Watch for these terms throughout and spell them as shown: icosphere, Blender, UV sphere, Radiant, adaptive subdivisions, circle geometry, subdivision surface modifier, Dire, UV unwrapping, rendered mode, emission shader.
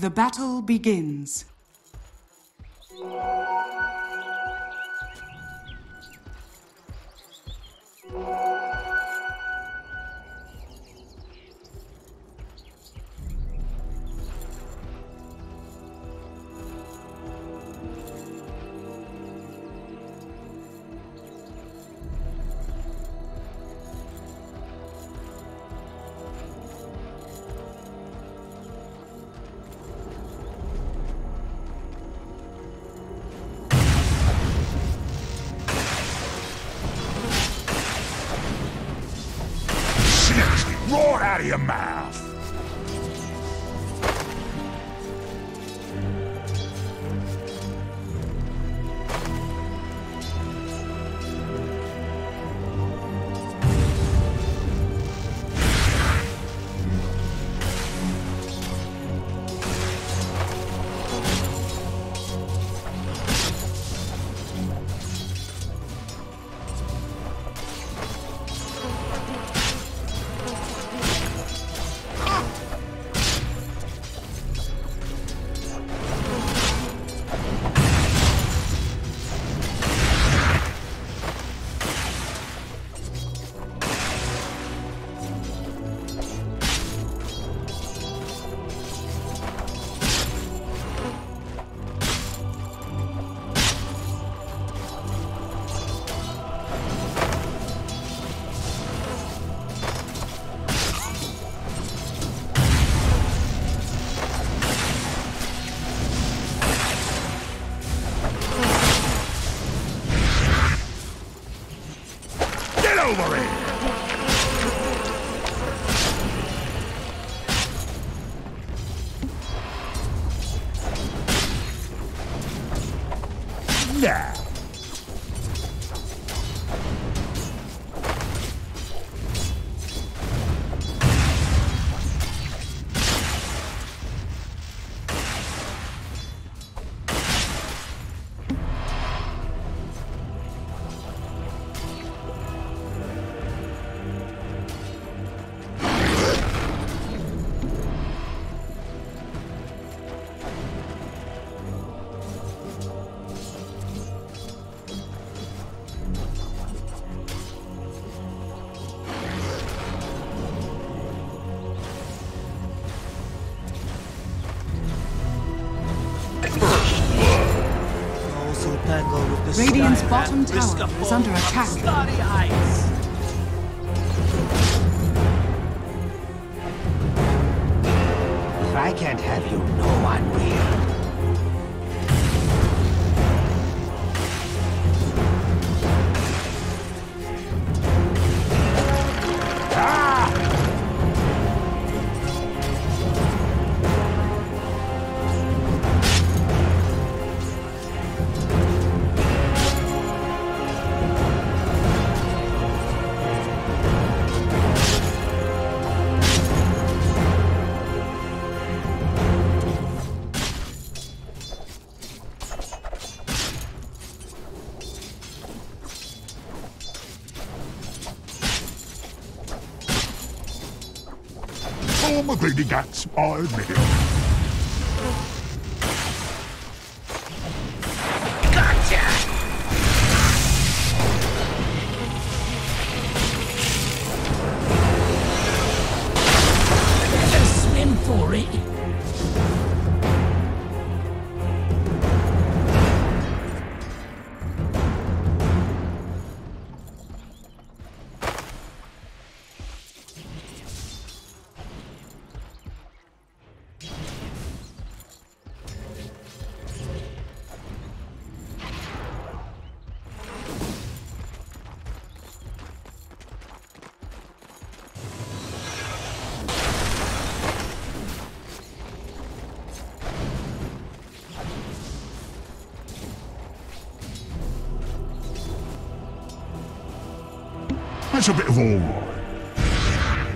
The battle begins. Your mouth. Radiant's bottom tower is under attack. If I can't have you, no one will. I'm a greedy guts, I admit it. That's a bit of all right.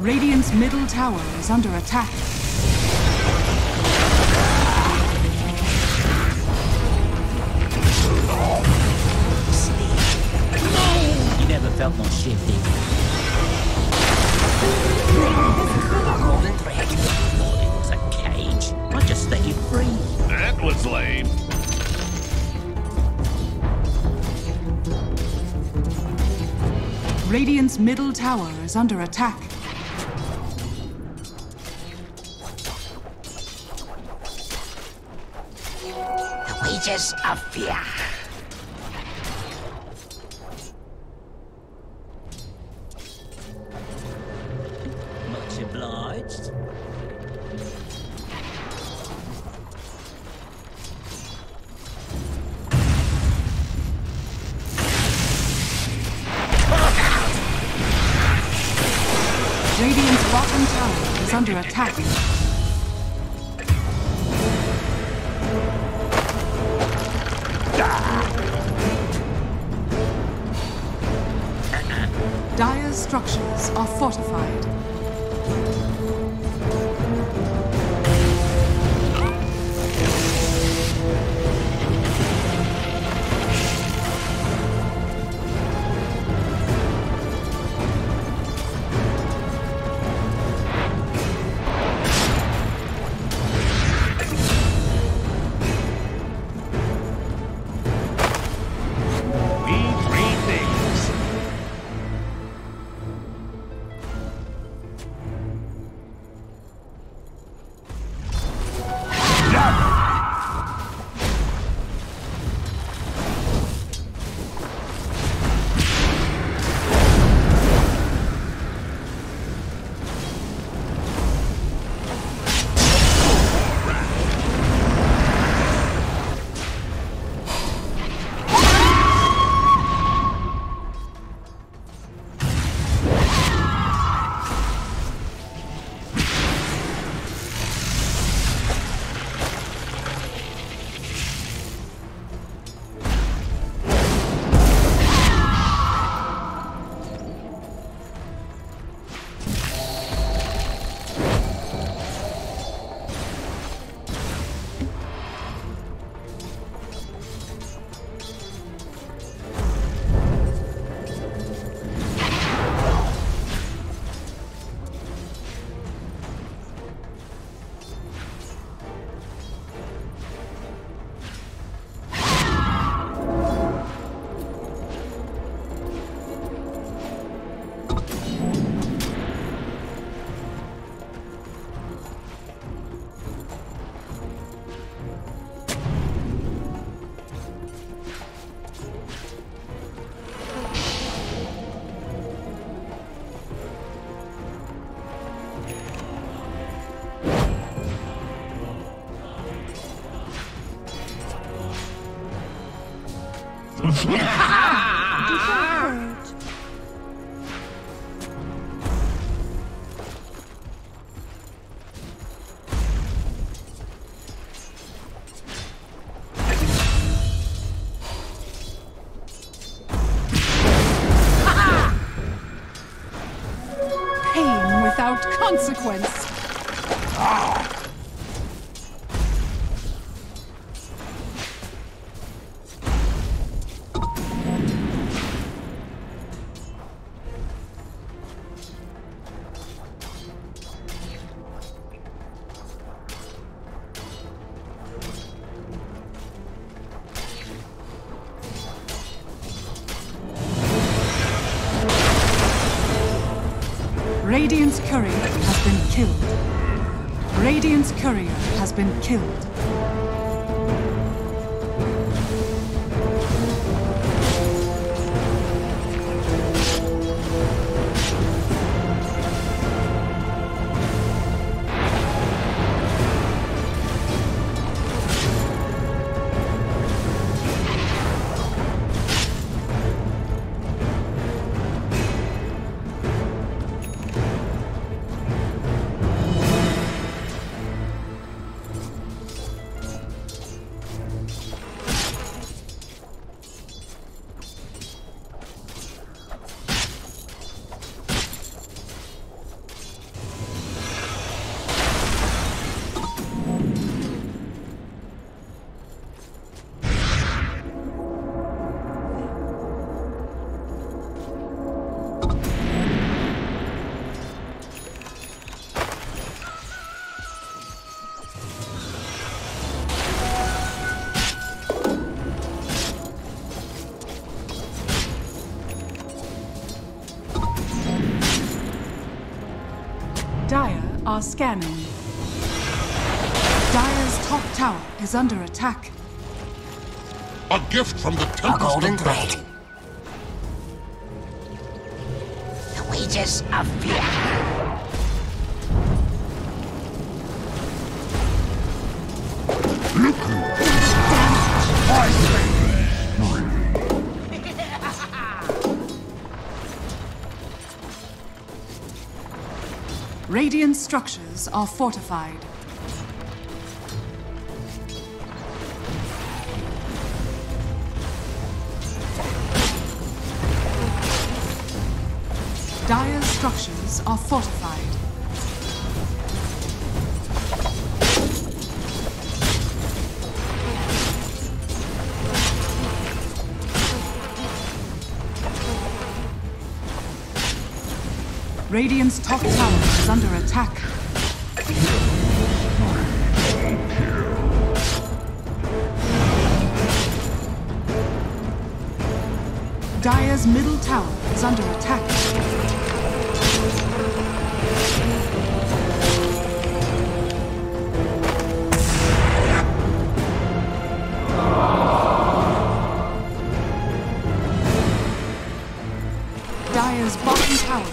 Radiant's middle tower is under attack. You never felt slain. Radiant's middle tower is under attack. The wages of fear. Much obliged. Radiant's bottom tower is under attack. Dire's structures are fortified. Pain without consequence. Radiant's courier has been killed. Radiant's courier has been killed. are scanning. Dire's top tower is under attack. A gift from the Tempest. A golden blade. The wages of fear. Radiant structures are fortified. Dire structures are fortified. Radiant's top tower is under attack. Dire's middle tower is under attack. Dire's bottom tower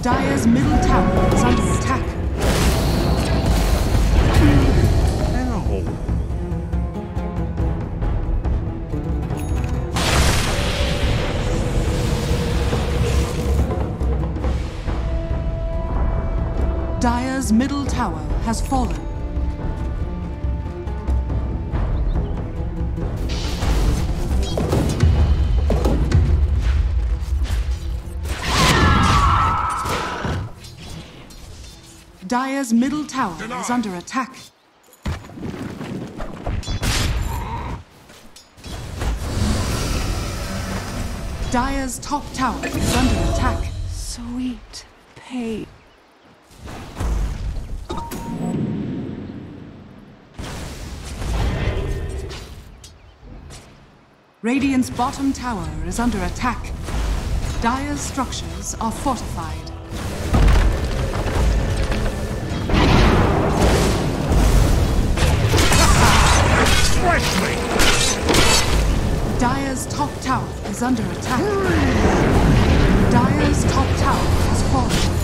Dire's middle tower is under attack. Dire's middle tower has fallen. Dire's middle tower is under attack. Dire's top tower is under attack. Sweet pain. Radiant's bottom tower is under attack. Dire's structures are fortified. Dire's top tower is under attack. Dire's top tower has fallen.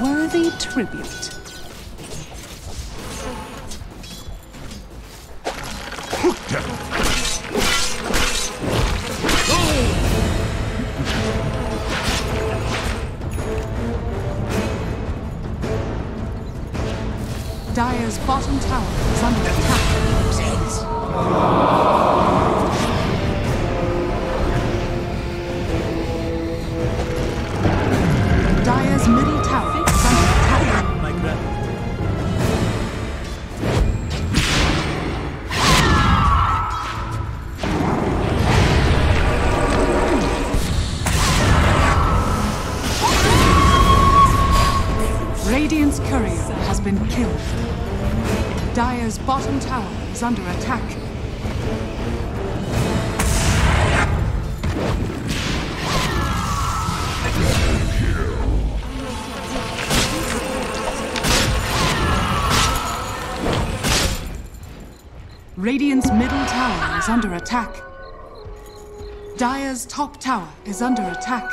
Worthy tribute. Dire's bottom tower is under attack. Dire's middle tower is under attack. Radiant's courier has been killed. Dire's bottom tower is under attack. Radiant's middle tower is under attack. Dire's top tower is under attack.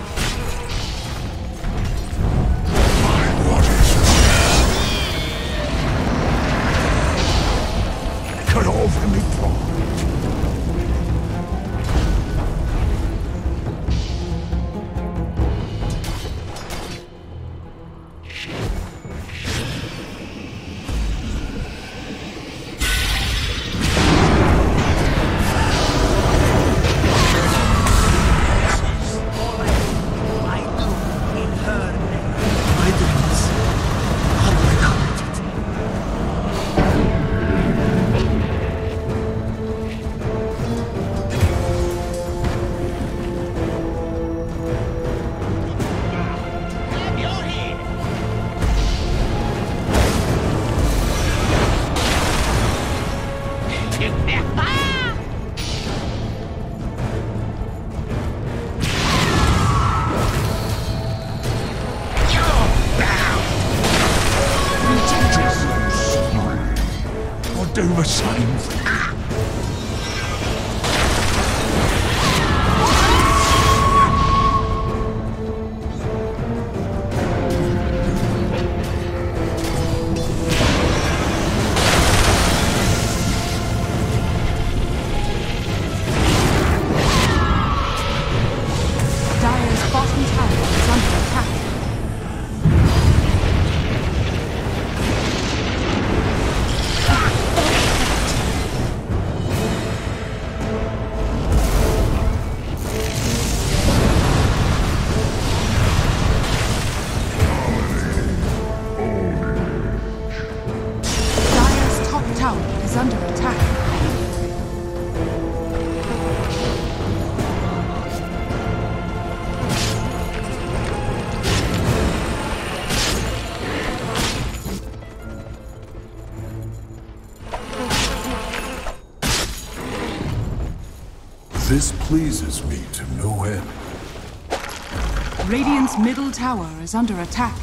This pleases me to no end. Radiant's middle tower is under attack.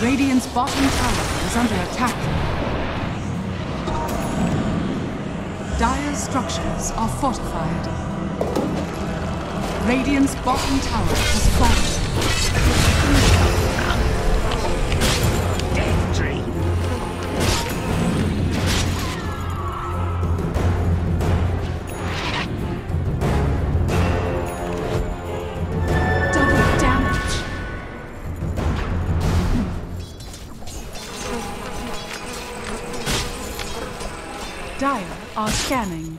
Radiant's bottom tower is under attack. Dire's structures are fortified. Radiant's bottom tower is fallen. Death dream. Dire are scanning.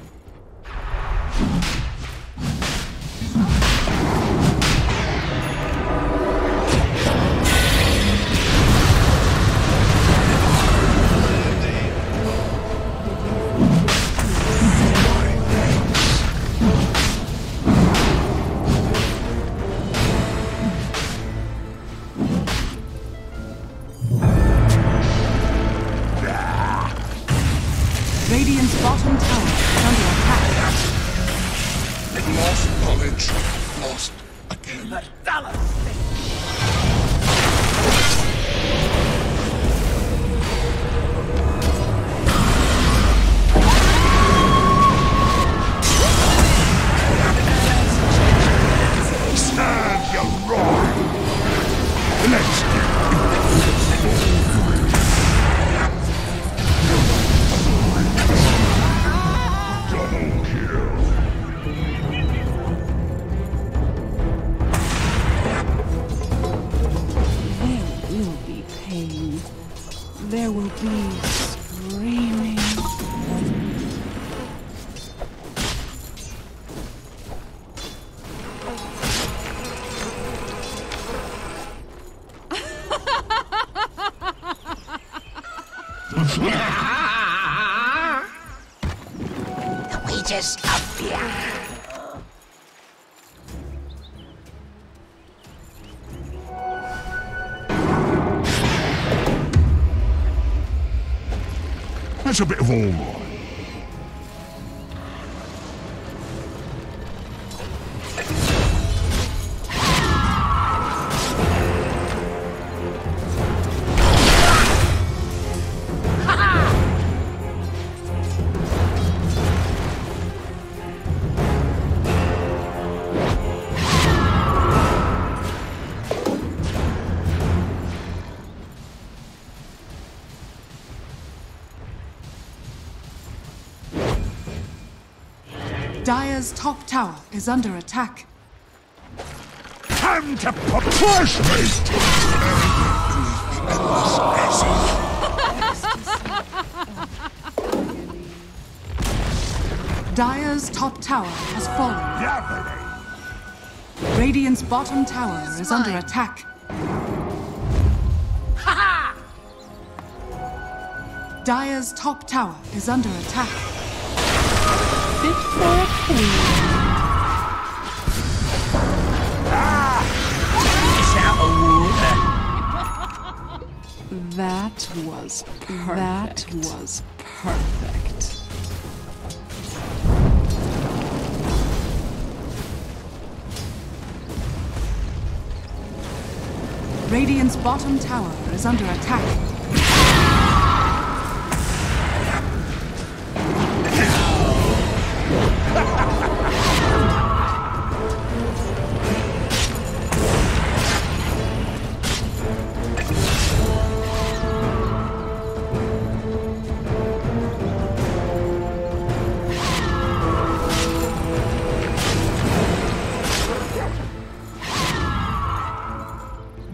a bit of all right. Dire's top tower is under attack. Time to push me! Dire's top tower has fallen. Radiant's bottom tower is under attack. Dire's top tower is under attack. Fit for a queen. Ah! It's out of water. That was perfect. Radiant's bottom tower is under attack.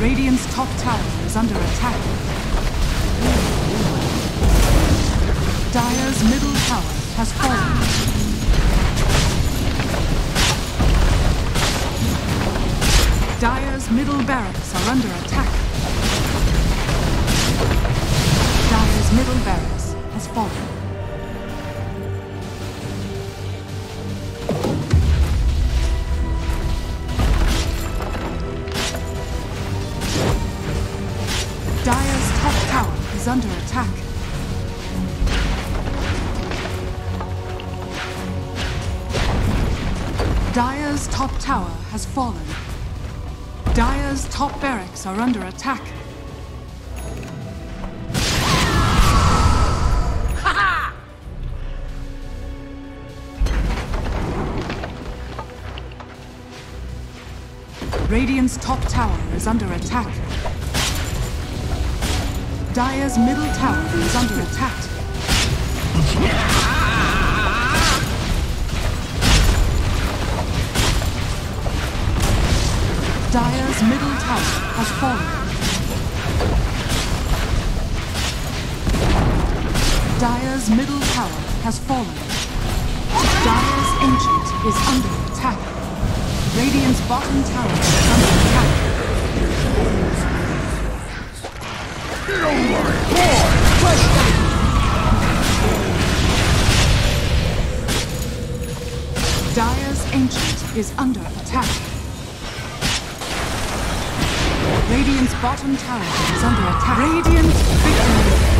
Radiant's top tower is under attack. Dire's middle tower has fallen. Dire's middle barracks are under attack. Dire's middle barracks has fallen. Is under attack. Dire's top tower has fallen. Dire's top barracks are under attack. Radiant's top tower is under attack. Dire's middle tower is under attack. Dire's middle tower has fallen. Dire's middle tower has fallen. Dire's ancient is under attack. Radiant's bottom tower is under attack. Don't worry, boy! Push them! Dire's ancient is under attack. Radiant's bottom tower is under attack. Radiant victory!